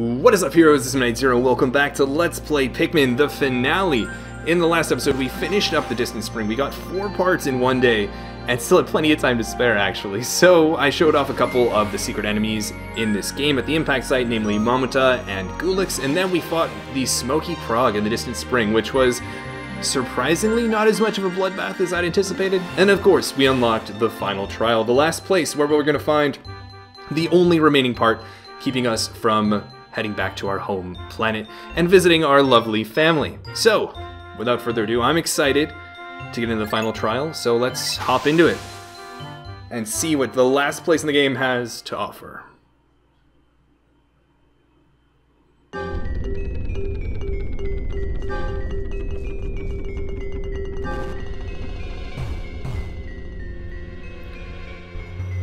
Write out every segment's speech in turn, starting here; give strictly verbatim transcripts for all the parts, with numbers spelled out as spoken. What is up, heroes? This is MidniteZer0 and welcome back to Let's Play Pikmin, the finale. In the last episode, we finished up the Distant Spring. We got four parts in one day, and still had plenty of time to spare, actually. So I showed off a couple of the secret enemies in this game at the Impact site, namely Momota and Goolix, and then we fought the Smoky Progg in the Distant Spring, which was surprisingly not as much of a bloodbath as I'd anticipated. And of course, we unlocked the final trial, the last place where we're going to find the only remaining part keeping us from heading back to our home planet and visiting our lovely family. So, without further ado, I'm excited to get into the final trial, so let's hop into it and see what the last place in the game has to offer.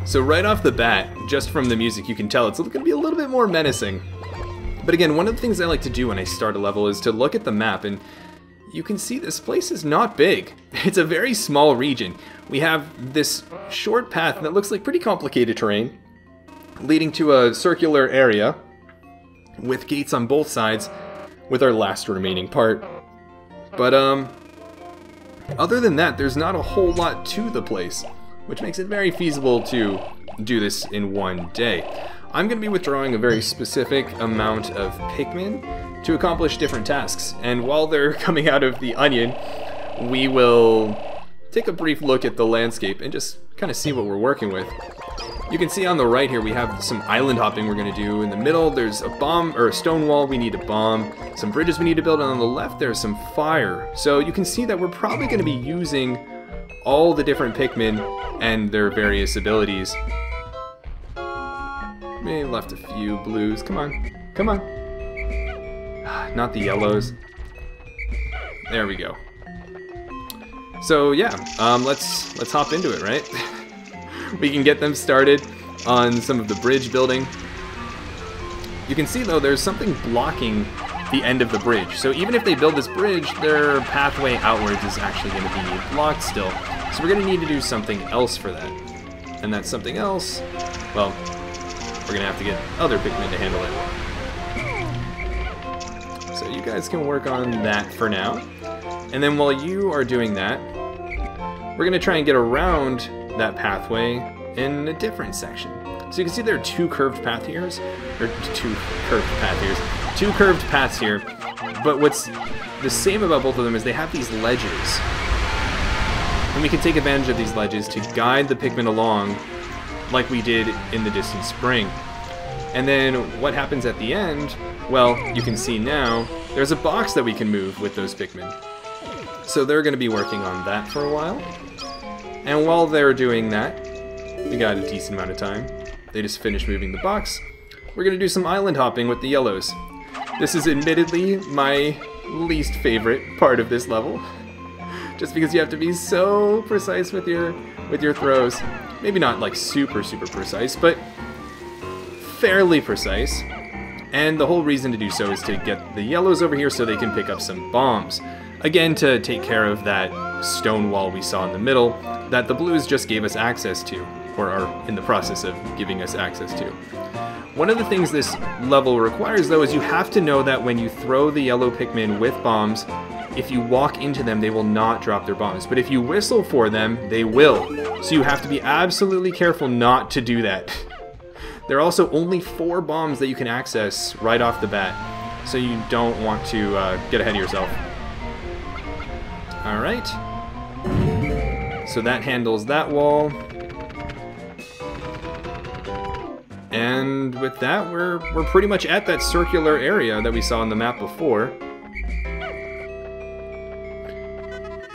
So right off the bat, just from the music, you can tell it's going to be a little bit more menacing. But again, one of the things I like to do when I start a level is to look at the map, and you can see this place is not big. It's a very small region. We have this short path that looks like pretty complicated terrain, leading to a circular area with gates on both sides with our last remaining part. But um, other than that, there's not a whole lot to the place, which makes it very feasible to do this in one day. I'm going to be withdrawing a very specific amount of Pikmin to accomplish different tasks, and while they're coming out of the onion, we will take a brief look at the landscape and just kind of see what we're working with. You can see on the right here we have some island hopping we're going to do. In the middle there's a bomb, or a stone wall we need to bomb, some bridges we need to build, and on the left there's some fire. So you can see that we're probably going to be using all the different Pikmin and their various abilities. May have left a few blues. Come on. Come on. Not the yellows. There we go. So yeah, um, let's let's hop into it, right? We can get them started on some of the bridge building. You can see though there's something blocking the end of the bridge. So even if they build this bridge, their pathway outwards is actually going to be blocked still. So we're going to need to do something else for that. And that's something else, well, we're going to have to get other Pikmin to handle it. So you guys can work on that for now. And then while you are doing that, we're going to try and get around that pathway in a different section. So you can see there are two curved path here's, or two curved path here's. Two curved paths here, but what's the same about both of them is they have these ledges. And we can take advantage of these ledges to guide the Pikmin along like we did in the Distant Spring. And then what happens at the end, well, you can see now, there's a box that we can move with those Pikmin. So they're going to be working on that for a while. And while they're doing that, we got a decent amount of time. They just finished moving the box. We're going to do some island hopping with the yellows. This is admittedly my least favorite part of this level, just because you have to be so precise with your with your throws. Maybe not like super super precise, but fairly precise. And the whole reason to do so is to get the yellows over here so they can pick up some bombs. Again, to take care of that stone wall we saw in the middle that the blues just gave us access to, or are in the process of giving us access to. One of the things this level requires, though, is you have to know that when you throw the yellow Pikmin with bombs, if you walk into them, they will not drop their bombs. But if you whistle for them, they will. So you have to be absolutely careful not to do that. There are also only four bombs that you can access right off the bat, so you don't want to uh, get ahead of yourself. All right. So that handles that wall. And with that, we're, we're pretty much at that circular area that we saw on the map before.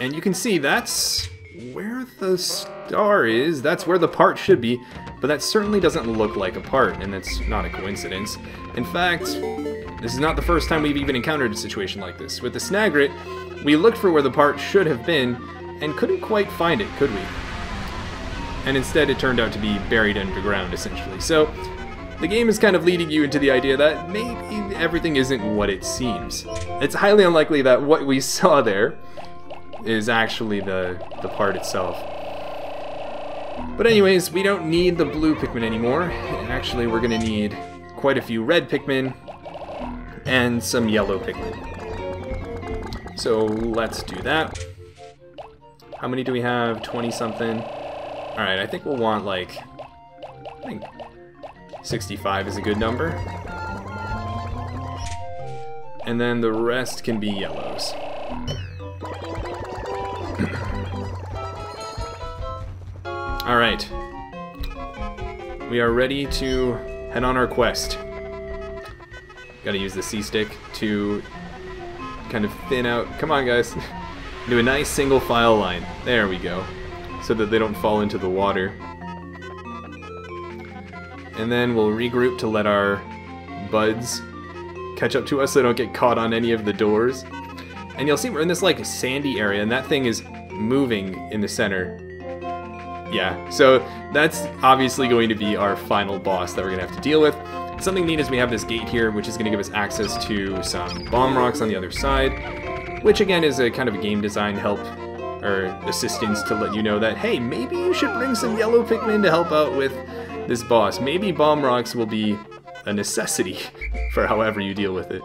And you can see that's where the star is. That's where the part should be. But that certainly doesn't look like a part, and that's not a coincidence. In fact, this is not the first time we've even encountered a situation like this. With the Snagret, we looked for where the part should have been and couldn't quite find it, could we? And instead it turned out to be buried underground, essentially. So the game is kind of leading you into the idea that maybe everything isn't what it seems. It's highly unlikely that what we saw there is actually the, the part itself. But anyways, we don't need the blue Pikmin anymore. Actually, we're going to need quite a few red Pikmin and some yellow Pikmin. So let's do that. How many do we have? twenty something. All right, I think we'll want like, I think sixty-five is a good number. And then the rest can be yellows. All right. We are ready to head on our quest. Gotta use the C-stick to kind of thin out, come on guys, do a nice single file line. There we go. So that they don't fall into the water. And then we'll regroup to let our buds catch up to us so they don't get caught on any of the doors. And you'll see we're in this like sandy area and that thing is moving in the center. Yeah, so that's obviously going to be our final boss that we're gonna have to deal with. Something neat is we have this gate here, which is going to give us access to some bomb rocks on the other side, which again is a kind of a game design help or assistance to let you know that, hey, maybe you should bring some yellow Pikmin to help out with this boss. Maybe bomb rocks will be a necessity for however you deal with it.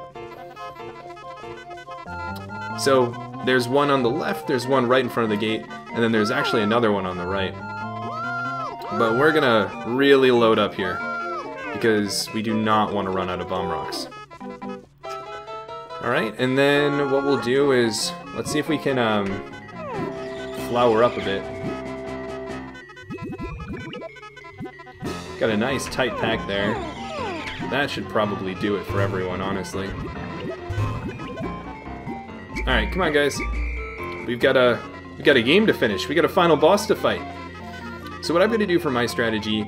So there's one on the left, there's one right in front of the gate, and then there's actually another one on the right. But we're going to really load up here, because we do not want to run out of bomb rocks. Alright, and then what we'll do is, let's see if we can um, flower up a bit. Got a nice tight pack there. That should probably do it for everyone, honestly. Alright, come on guys. We've got a we've got a game to finish. We got a final boss to fight. So what I'm going to do for my strategy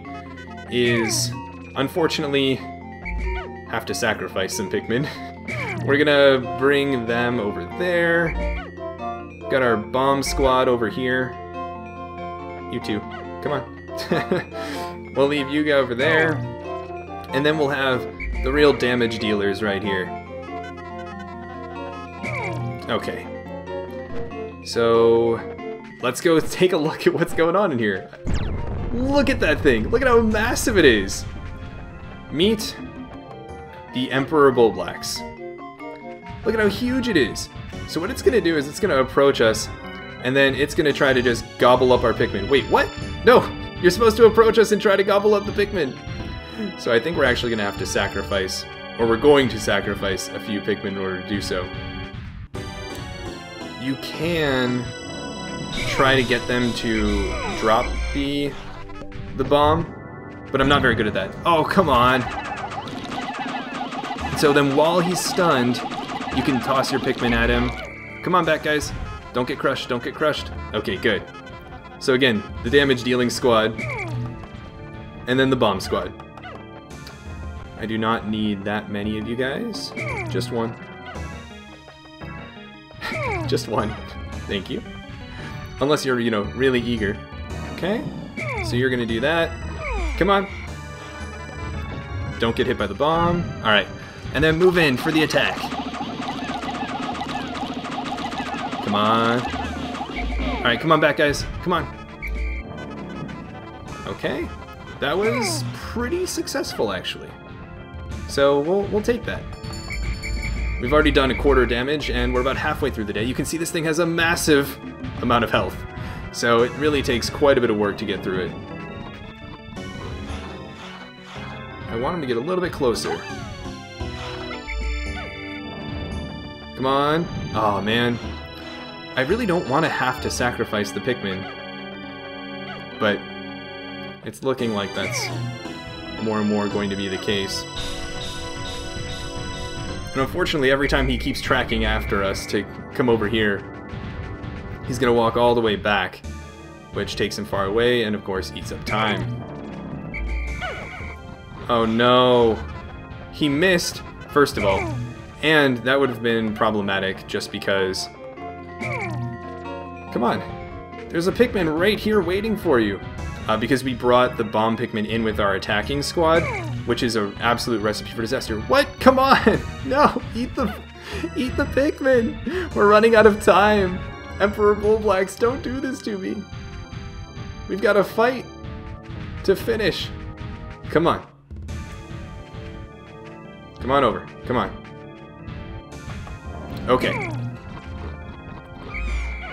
is, unfortunately, have to sacrifice some Pikmin. We're gonna bring them over there. Got our bomb squad over here. You two, come on. We'll leave Yuga over there. And then we'll have the real damage dealers right here. Okay. So, let's go take a look at what's going on in here. Look at that thing. Look at how massive it is. Meet the Emperor Bulblax. Look at how huge it is. So what it's going to do is it's going to approach us, and then it's going to try to just gobble up our Pikmin. Wait, what? No! You're supposed to approach us and try to gobble up the Pikmin! So I think we're actually going to have to sacrifice, or we're going to sacrifice a few Pikmin in order to do so. You can try to get them to drop the, the bomb. But I'm not very good at that. Oh, come on! So then while he's stunned, you can toss your Pikmin at him. Come on back, guys. Don't get crushed, don't get crushed. Okay, good. So again, the damage dealing squad. And then the bomb squad. I do not need that many of you guys. Just one. Just one. Thank you. Unless you're, you know, really eager. Okay? So you're gonna do that. Come on. Don't get hit by the bomb. All right. And then move in for the attack. Come on. All right, come on back, guys. Come on. Okay. That was pretty successful, actually. So we'll, we'll take that. We've already done a quarter damage, and we're about halfway through the day. You can see this thing has a massive amount of health. So it really takes quite a bit of work to get through it. I want him to get a little bit closer. Come on. Oh, man. I really don't want to have to sacrifice the Pikmin. But it's looking like that's more and more going to be the case. And unfortunately, every time he keeps tracking after us to come over here, he's going to walk all the way back, which takes him far away and, of course, eats up time. Oh no, he missed, first of all, and that would have been problematic just because, come on, there's a Pikmin right here waiting for you, uh, because we brought the bomb Pikmin in with our attacking squad, which is an absolute recipe for disaster. What? Come on, no, eat the, eat the Pikmin, we're running out of time. Emperor Bulblax, don't do this to me. We've got a fight to finish, come on. Come on over. Come on. Okay.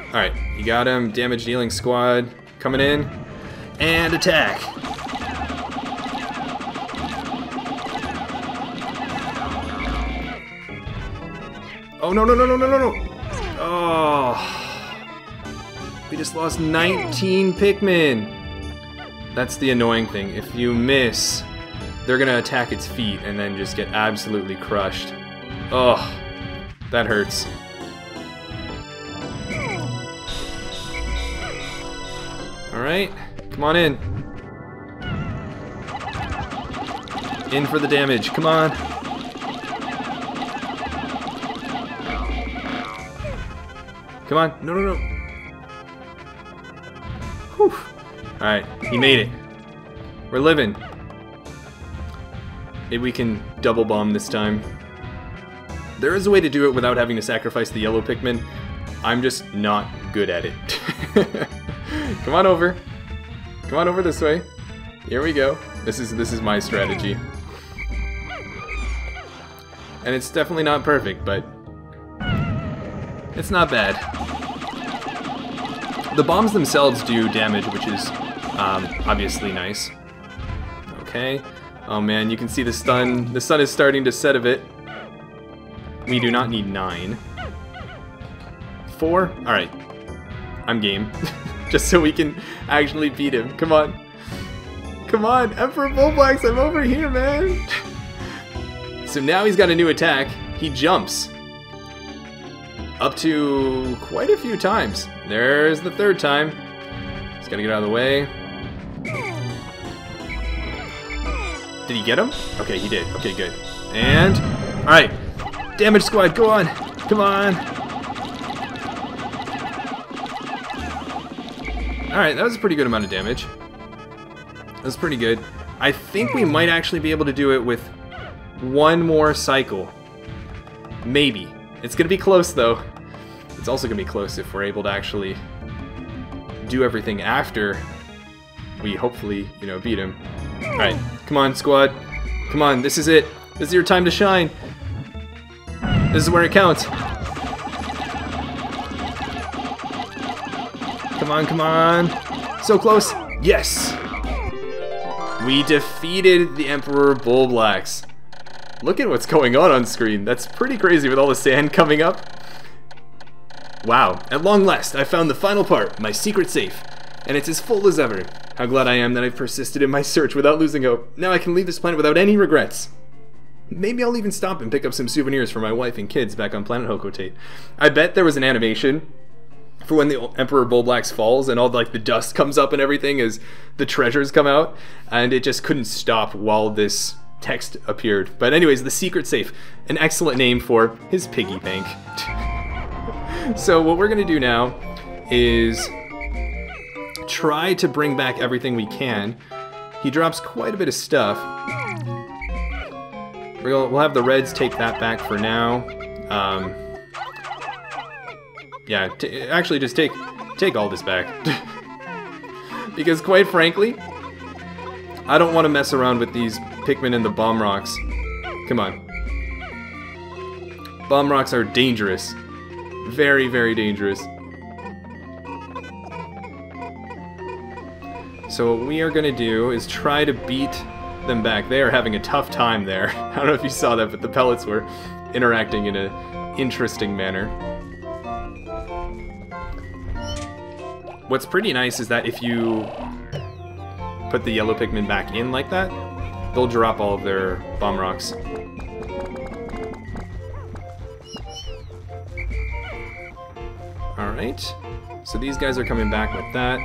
Alright, you got him. Damage dealing squad coming in. And attack. Oh, no, no, no, no, no, no, no. Oh. We just lost nineteen Pikmin. That's the annoying thing. If you miss, they're going to attack its feet and then just get absolutely crushed. Oh, that hurts. Alright, come on in. In for the damage, come on. Come on, no, no, no. Whew. Alright, he made it. We're living. Maybe we can double bomb this time. There is a way to do it without having to sacrifice the yellow Pikmin. I'm just not good at it. Come on over. Come on over this way. Here we go. This is this is my strategy. And it's definitely not perfect, but it's not bad. The bombs themselves do damage, which is um, obviously nice. Okay. Oh man, you can see the stun. The sun is starting to set a bit. We do not need nine. Four? Alright. I'm game. Just so we can actually beat him. Come on. Come on, Emperor Bulblax, I'm over here, man! So now he's got a new attack. He jumps. Up to quite a few times. There's the third time. He's gotta get out of the way. Did he get him? Okay, he did. Okay, good. And... Alright. Damage squad, go on! Come on! Alright, that was a pretty good amount of damage. That was pretty good. I think we might actually be able to do it with one more cycle. Maybe. It's gonna be close, though. It's also gonna be close if we're able to actually do everything after we hopefully, you know, beat him. Alright, come on, squad. Come on, this is it. This is your time to shine. This is where it counts. Come on, come on. So close. Yes! We defeated the Emperor Bulblax. Look at what's going on on screen. That's pretty crazy with all the sand coming up. Wow. At long last, I found the final part, my secret safe. And it's as full as ever. How glad I am that I've persisted in my search without losing hope. Now I can leave this planet without any regrets. Maybe I'll even stop and pick up some souvenirs for my wife and kids back on planet Hocotate. I bet there was an animation for when the Emperor Bulblax falls and all like the dust comes up and everything as the treasures come out, and it just couldn't stop while this text appeared. But anyways, the secret safe, an excellent name for his piggy bank. So what we're gonna do now is try to bring back everything we can. He drops quite a bit of stuff. We'll have the Reds take that back for now. Um, yeah, t actually just take take all this back. Because quite frankly, I don't want to mess around with these Pikmin and the Bomb Rocks. Come on. Bomb Rocks are dangerous. Very, very dangerous. So what we are going to do is try to beat them back. They are having a tough time there. I don't know if you saw that, but the pellets were interacting in an interesting manner. What's pretty nice is that if you put the yellow Pikmin back in like that, they'll drop all of their bomb rocks. Alright, so these guys are coming back with that.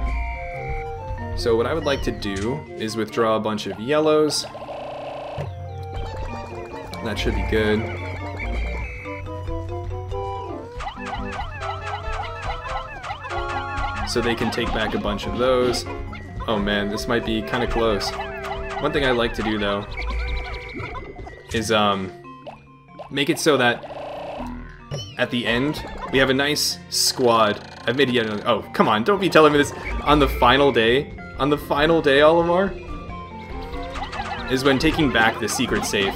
So what I would like to do is withdraw a bunch of yellows. That should be good. So they can take back a bunch of those. Oh man, this might be kind of close. One thing I like to do though is um, make it so that at the end we have a nice squad. I've made yet another. Oh, come on, don't be telling me this on the final day. On the final day, Olimar, is when taking back the secret safe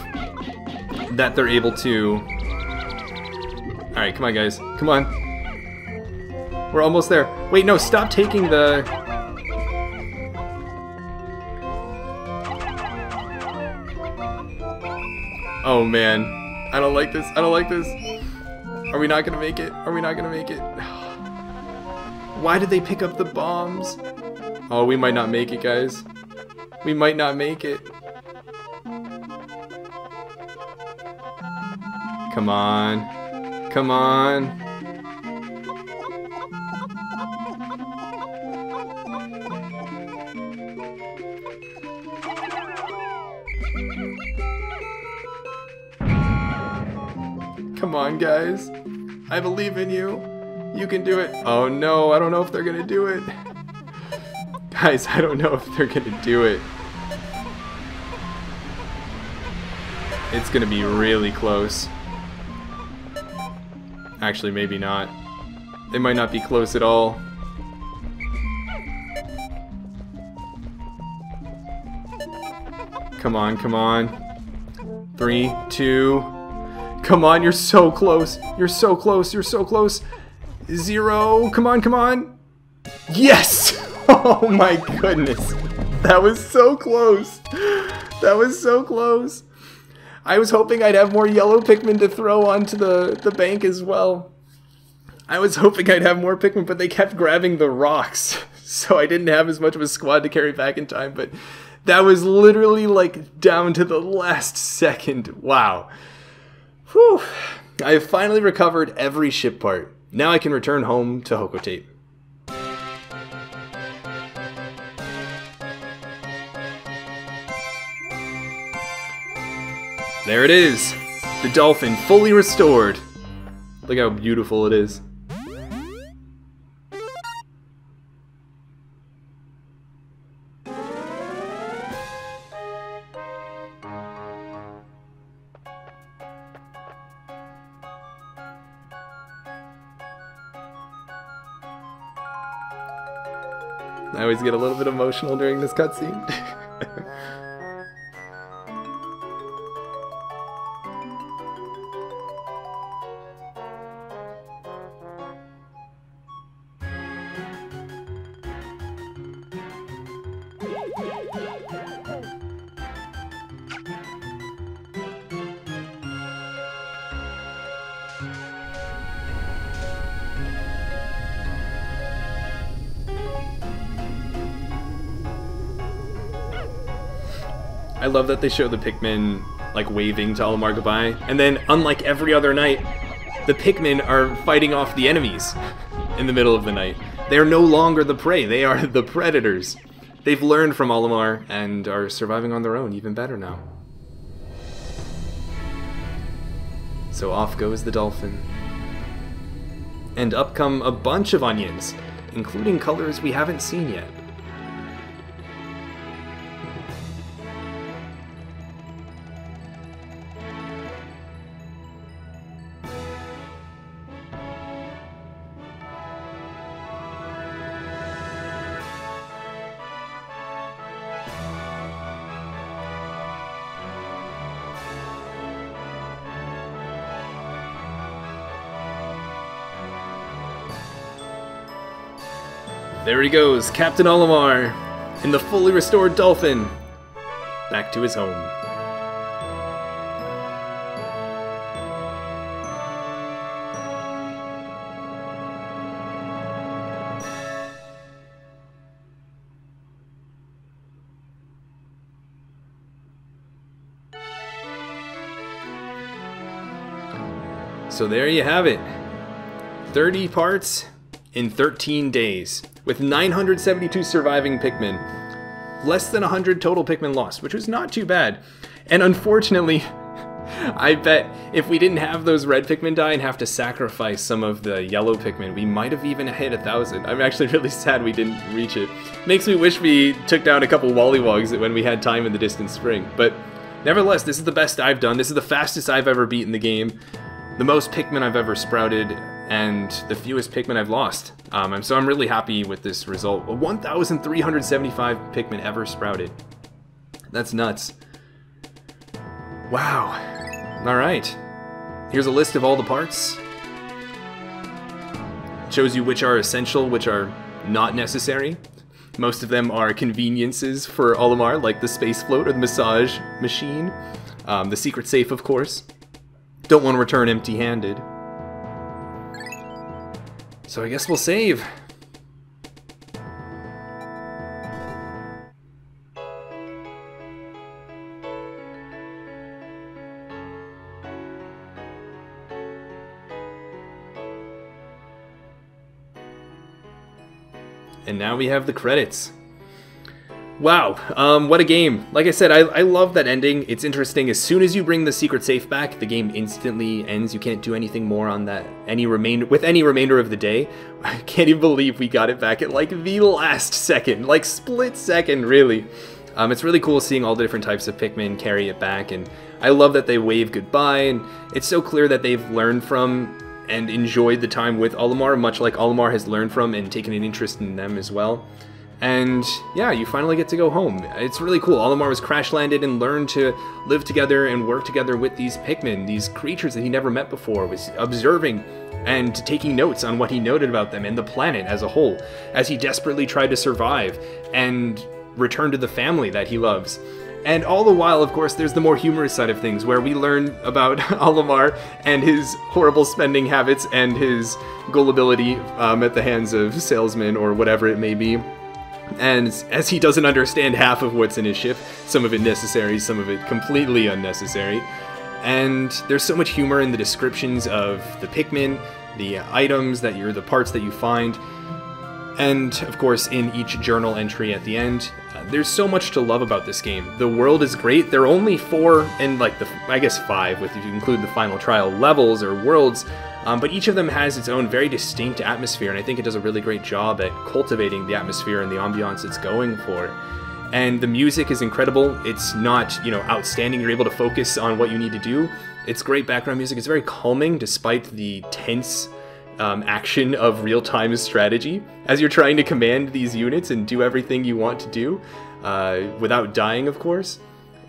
that they're able to Alright, come on, guys. Come on. We're almost there. Wait, no, stop taking the... Oh, man. I don't like this. I don't like this. Are we not gonna make it? Are we not gonna make it? Why did they pick up the bombs? Oh, we might not make it, guys. We might not make it. Come on. Come on. Come on, guys. I believe in you. You can do it. Oh no, I don't know if they're gonna do it. Guys, I don't know if they're gonna do it. It's gonna be really close. Actually, maybe not. They might not be close at all. Come on, come on. Three, two. Come on, you're so close. You're so close. You're so close. Zero. Come on, come on. Yes! Oh my goodness. That was so close. That was so close. I was hoping I'd have more yellow Pikmin to throw onto the, the bank as well. I was hoping I'd have more Pikmin, but they kept grabbing the rocks. So I didn't have as much of a squad to carry back in time, but that was literally like down to the last second. Wow. Whew. I have finally recovered every ship part. Now I can return home to Hocotate. There it is! The dolphin fully restored! Look how beautiful it is. I always get a little bit emotional during this cutscene. I love that they show the Pikmin like waving to Olimar goodbye, and then unlike every other night, the Pikmin are fighting off the enemies in the middle of the night. They are no longer the prey, they are the predators. They've learned from Olimar and are surviving on their own even better now. So off goes the dolphin. And up come a bunch of onions, including colors we haven't seen yet. There he goes, Captain Olimar, and the fully restored dolphin, back to his home. So there you have it, thirty parts in thirteen days. With nine hundred seventy-two surviving Pikmin. Less than one hundred total Pikmin lost, which was not too bad. And unfortunately, I bet if we didn't have those red Pikmin die and have to sacrifice some of the yellow Pikmin, we might have even hit one thousand. I'm actually really sad we didn't reach it. Makes me wish we took down a couple Wallywogs when we had time in the Distant Spring. But nevertheless, this is the best I've done. This is the fastest I've ever beaten the game. The most Pikmin I've ever sprouted, and the fewest Pikmin I've lost. Um, and so I'm really happy with this result. one thousand three hundred seventy-five Pikmin ever sprouted. That's nuts. Wow. All right. Here's a list of all the parts. shows you which are essential, which are not necessary. Most of them are conveniences for Olimar, like the space float or the massage machine. Um, the secret safe, of course. Don't want to return empty-handed. So I guess we'll save. And now we have the credits. Wow, um, what a game. Like I said, I, I love that ending. It's interesting. As soon as you bring the secret safe back, the game instantly ends. You can't do anything more on that any remain with any remainder of the day. I can't even believe we got it back at like the last second, like split second, really. Um, it's really cool seeing all the different types of Pikmin carry it back, and I love that they wave goodbye, and it's so clear that they've learned from and enjoyed the time with Olimar, much like Olimar has learned from and taken an interest in them as well. And yeah, you finally get to go home. It's really cool. Olimar was crash-landed and learned to live together and work together with these Pikmin, these creatures that he never met before, was observing and taking notes on what he noted about them and the planet as a whole, as he desperately tried to survive and return to the family that he loves. And all the while, of course, there's the more humorous side of things, where we learn about Olimar and his horrible spending habits and his gullibility um, at the hands of salesmen or whatever it may be. And as he doesn't understand half of what's in his ship, some of it necessary, some of it completely unnecessary. And there's so much humor in the descriptions of the Pikmin, the items that you're, the parts that you find. And, of course, in each journal entry at the end, uh, there's so much to love about this game. The world is great. There are only four, and like the, I guess five, with if you include the final trial levels or worlds, um, but each of them has its own very distinct atmosphere, and I think it does a really great job at cultivating the atmosphere and the ambiance it's going for. And the music is incredible. It's not, you know, outstanding. You're able to focus on what you need to do. It's great background music. It's very calming, despite the tense Um, action of real-time strategy as you're trying to command these units and do everything you want to do uh, without dying, of course.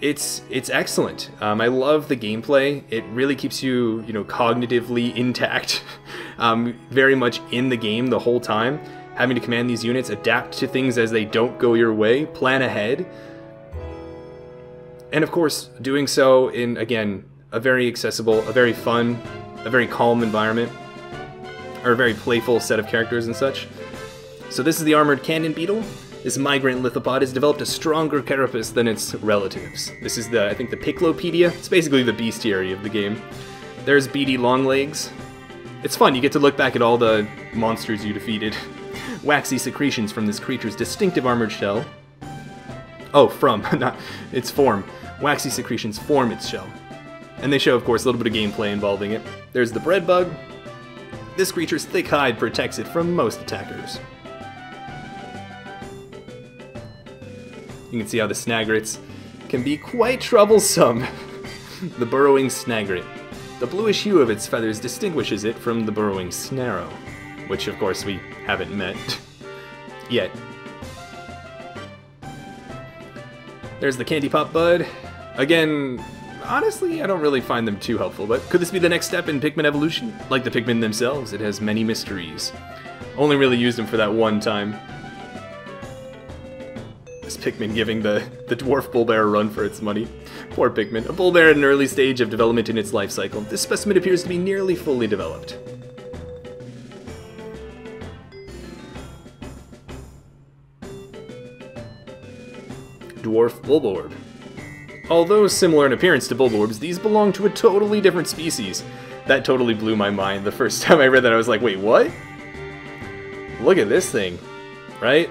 It's it's excellent. Um, I love the gameplay. It really keeps you, you know, cognitively intact, um, very much in the game the whole time, having to command these units, adapt to things as they don't go your way, plan ahead, and of course doing so in, again, a very accessible, a very fun, a very calm environment. Or a very playful set of characters and such. So this is the Armored Cannon Beetle. This Migrant Lithopod has developed a stronger carapace than its relatives. This is the, I think, the Piklopedia. It's basically the bestiary of the game. There's Beady Long Legs. It's fun, you get to look back at all the monsters you defeated. Waxy secretions from this creature's distinctive armored shell. Oh, from, not its form. Waxy secretions form its shell. And they show, of course, a little bit of gameplay involving it. There's the Bread Bug. This creature's thick hide protects it from most attackers. You can see how the Snagrets can be quite troublesome. The Burrowing Snagret. The bluish hue of its feathers distinguishes it from the Burrowing Snarrow, which of course we haven't met yet. There's the Candy Pop Bud. Again, honestly, I don't really find them too helpful, but could this be the next step in Pikmin evolution? Like the Pikmin themselves, it has many mysteries. Only really used them for that one time. This Pikmin giving the, the Dwarf Bulbear a run for its money. Poor Pikmin. A Bulbear at an early stage of development in its life cycle. This specimen appears to be nearly fully developed. Dwarf Bulborb. Although similar in appearance to Bulborbs, these belong to a totally different species. That totally blew my mind. The first time I read that, I was like, wait, what? Look at this thing, right?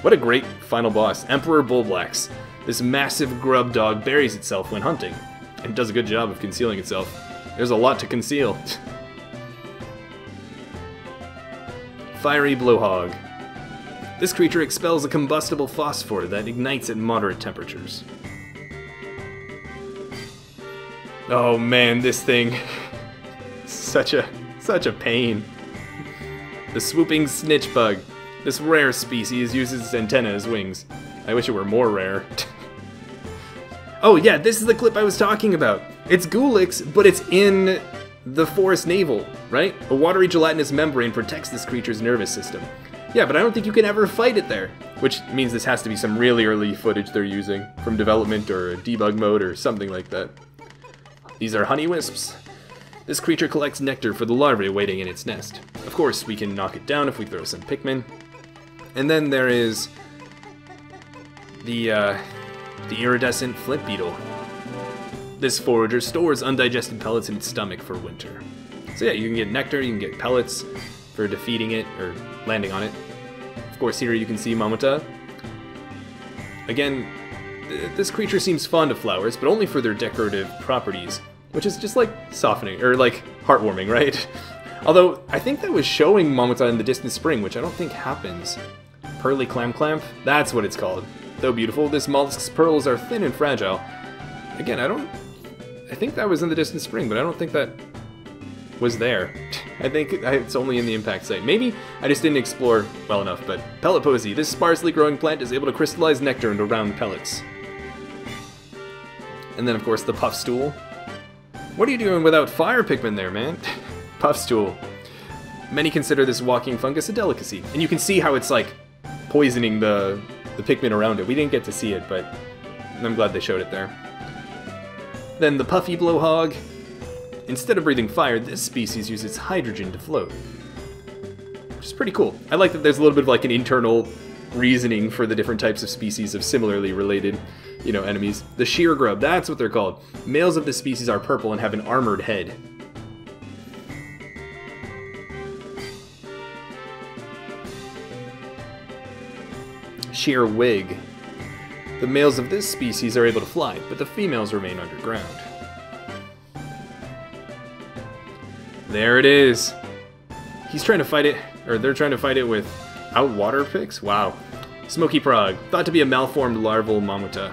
What a great final boss. Emperor Bulblax. This massive grub dog buries itself when hunting, and does a good job of concealing itself. There's a lot to conceal. Fiery Blowhog. This creature expels a combustible phosphor that ignites at moderate temperatures. Oh man, this thing, such a, such a pain. The Swooping Snitch Bug. This rare species uses its antenna as wings. I wish it were more rare. Oh yeah, this is the clip I was talking about. It's Goolix, but it's in the forest navel, right? A watery gelatinous membrane protects this creature's nervous system. Yeah, but I don't think you can ever fight it there. Which means this has to be some really early footage they're using from development or debug mode or something like that. These are honey wisps. This creature collects nectar for the larvae waiting in its nest. Of course, we can knock it down if we throw some Pikmin. And then there is the, uh, the Iridescent Flip Beetle. This forager stores undigested pellets in its stomach for winter. So yeah, you can get nectar, you can get pellets for defeating it or landing on it. Of course, here you can see Momota. Again, th this creature seems fond of flowers, but only for their decorative properties. Which is just like softening, or like heartwarming, right? Although, I think that was showing Momota in the Distant Spring, which I don't think happens. Pearly Clamclamp, that's what it's called. Though beautiful, this mollusk's pearls are thin and fragile. Again, I don't... I think that was in the Distant Spring, but I don't think that was there. I think it's only in the Impact site. Maybe I just didn't explore well enough, but... Pellet Posey, this sparsely growing plant is able to crystallize nectar into round pellets. And then, of course, the Puff Stool. What are you doing without fire Pikmin there, man? Puff Stool. Many consider this walking fungus a delicacy, and you can see how it's like poisoning the, the Pikmin around it. We didn't get to see it, but I'm glad they showed it there. Then the Puffy Blowhog. Instead of breathing fire, this species uses hydrogen to float, which is pretty cool. I like that there's a little bit of like an internal reasoning for the different types of species of similarly related, you know, enemies. The Sheargrub, that's what they're called. Males of this species are purple and have an armored head. Shearwig. The males of this species are able to fly, but the females remain underground. There it is. He's trying to fight it, or they're trying to fight it with out water picks? Wow. Smoky Progg, thought to be a malformed larval Momota.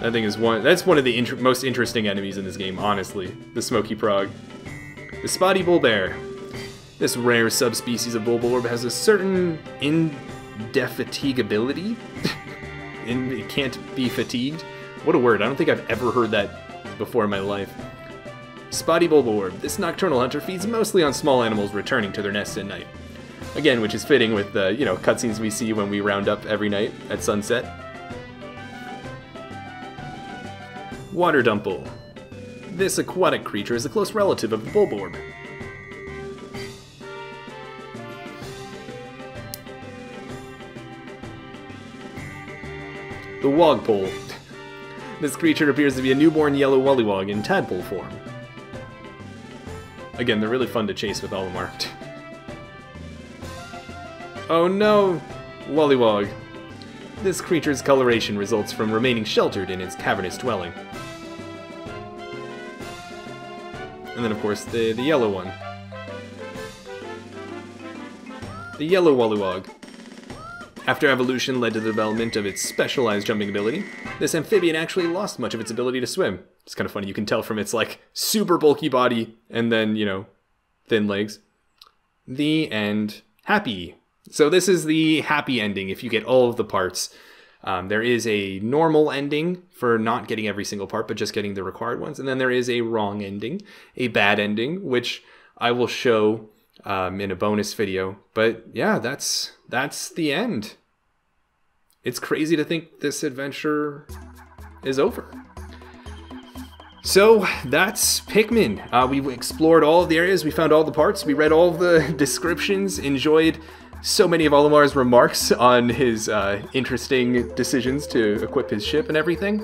That thing is one, that's one of the inter most interesting enemies in this game, honestly. The Smoky Progg. The Spotty Bulbear. This rare subspecies of Bulborb has a certain indefatigability. In, it can't be fatigued. What a word, I don't think I've ever heard that before in my life. Spotty Bulborb. This nocturnal hunter feeds mostly on small animals returning to their nests at night. Again, which is fitting with the, you know, cutscenes we see when we round up every night at sunset. Water Dumple. This aquatic creature is a close relative of the Bulborb. The Wogpole. This creature appears to be a newborn Yellow Wallywog in tadpole form. Again, they're really fun to chase with Olimar. Oh no! Wallywog. This creature's coloration results from remaining sheltered in its cavernous dwelling. And then of course the, the yellow one. The Yellow Wallywog. After evolution led to the development of its specialized jumping ability, this amphibian actually lost much of its ability to swim. It's kind of funny, you can tell from its like super bulky body and then, you know, thin legs. The end. Happy. So this is the happy ending if you get all of the parts. Um, there is a normal ending for not getting every single part, but just getting the required ones. And then there is a wrong ending, a bad ending, which I will show um, in a bonus video. But yeah, that's that's the end. It's crazy to think this adventure is over. So that's Pikmin. Uh, we explored all of the areas, we found all the parts, we read all the descriptions, enjoyed so many of Olimar's remarks on his uh, interesting decisions to equip his ship and everything.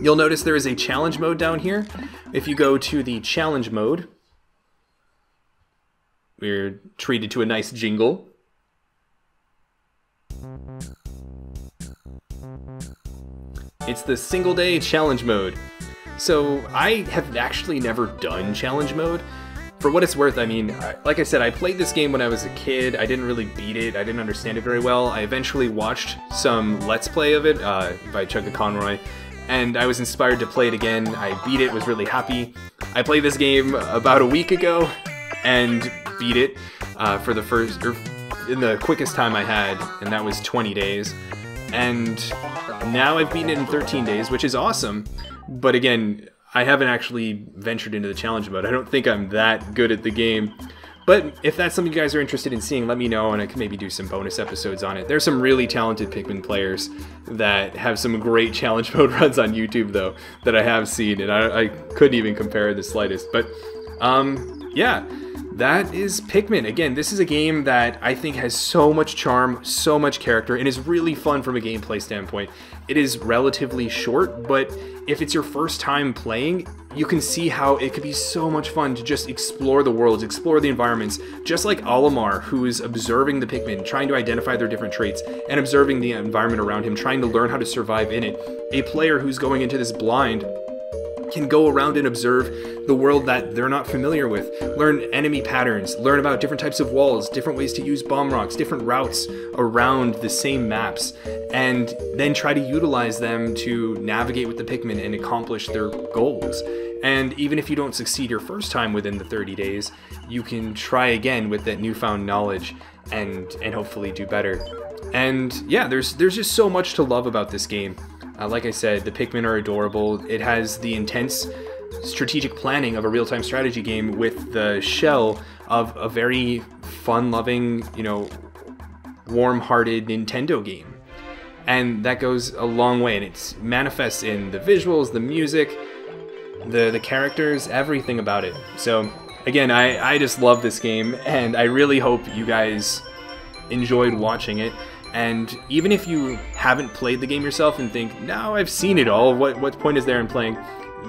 You'll notice there is a challenge mode down here. If you go to the challenge mode, we're treated to a nice jingle. It's the single day challenge mode. So I have actually never done challenge mode. For what it's worth, I mean, like I said, I played this game when I was a kid. I didn't really beat it. I didn't understand it very well. I eventually watched some Let's Play of it uh, by Chugga Conroy, and I was inspired to play it again. I beat it, was really happy. I played this game about a week ago and beat it uh, for the first, or in the quickest time I had, and that was twenty days. And now I've beaten it in thirteen days, which is awesome. But again, I haven't actually ventured into the challenge mode. I don't think I'm that good at the game. But if that's something you guys are interested in seeing, let me know, and I can maybe do some bonus episodes on it. There's some really talented Pikmin players that have some great challenge mode runs on YouTube, though, that I have seen, and I, I couldn't even compare the slightest. But, um, yeah, that is Pikmin. Again, this is a game that I think has so much charm, so much character, and is really fun from a gameplay standpoint. It is relatively short, but if it's your first time playing, you can see how it could be so much fun to just explore the worlds, explore the environments, just like Olimar, who is observing the Pikmin, trying to identify their different traits, and observing the environment around him, trying to learn how to survive in it. A player who's going into this blind can go around and observe the world that they're not familiar with, learn enemy patterns, learn about different types of walls, different ways to use bomb rocks, different routes around the same maps, and then try to utilize them to navigate with the Pikmin and accomplish their goals. And even if you don't succeed your first time within the thirty days, you can try again with that newfound knowledge and and hopefully do better. And yeah, there's there's just so much to love about this game. Uh, like I said, the Pikmin are adorable. It has the intense strategic planning of a real-time strategy game with the shell of a very fun-loving, you know, warm-hearted Nintendo game. And that goes a long way, and it manifests in the visuals, the music, the the characters, everything about it. So again, I, I just love this game, and I really hope you guys enjoyed watching it. And even if you haven't played the game yourself and think, no, I've seen it all, what, what point is there in playing?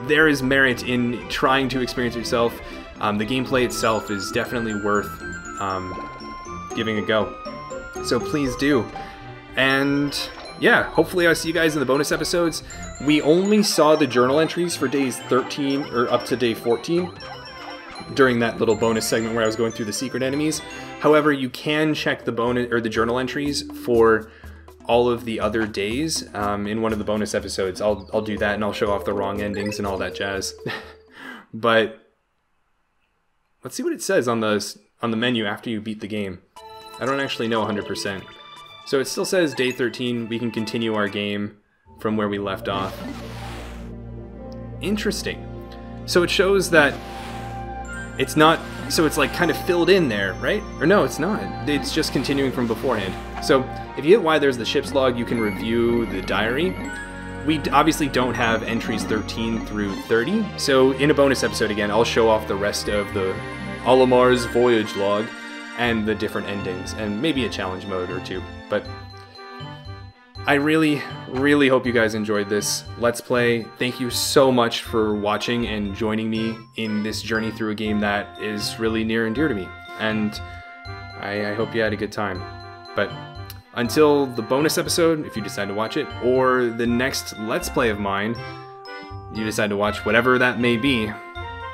There is merit in trying to experience yourself. Um, the gameplay itself is definitely worth um, giving a go. So please do. And yeah, hopefully I'll see you guys in the bonus episodes. We only saw the journal entries for days thirteen or up to day fourteen during that little bonus segment where I was going through the secret enemies. However, you can check the bonus or the journal entries for all of the other days um, in one of the bonus episodes. I'll I'll do that, and I'll show off the wrong endings and all that jazz. But let's see what it says on the on the menu after you beat the game. I don't actually know one hundred percent. So it still says day thirteen, we can continue our game from where we left off. Interesting. So it shows that it's not, so it's like kind of filled in there, right? Or no, it's not. It's just continuing from beforehand. So if you hit Y, there's the ship's log, you can review the diary. We obviously don't have entries thirteen through thirty. So in a bonus episode again, I'll show off the rest of the Olimar's voyage log and the different endings, and maybe a challenge mode or two. But I really, really hope you guys enjoyed this Let's Play. Thank you so much for watching and joining me in this journey through a game that is really near and dear to me. And I, I hope you had a good time. But until the bonus episode, if you decide to watch it, or the next Let's Play of mine, you decide to watch whatever that may be,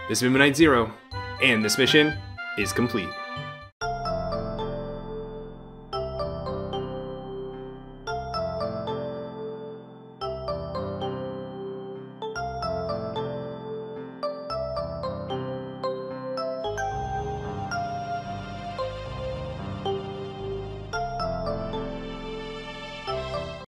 this has been MidniteZer0, and this mission is complete.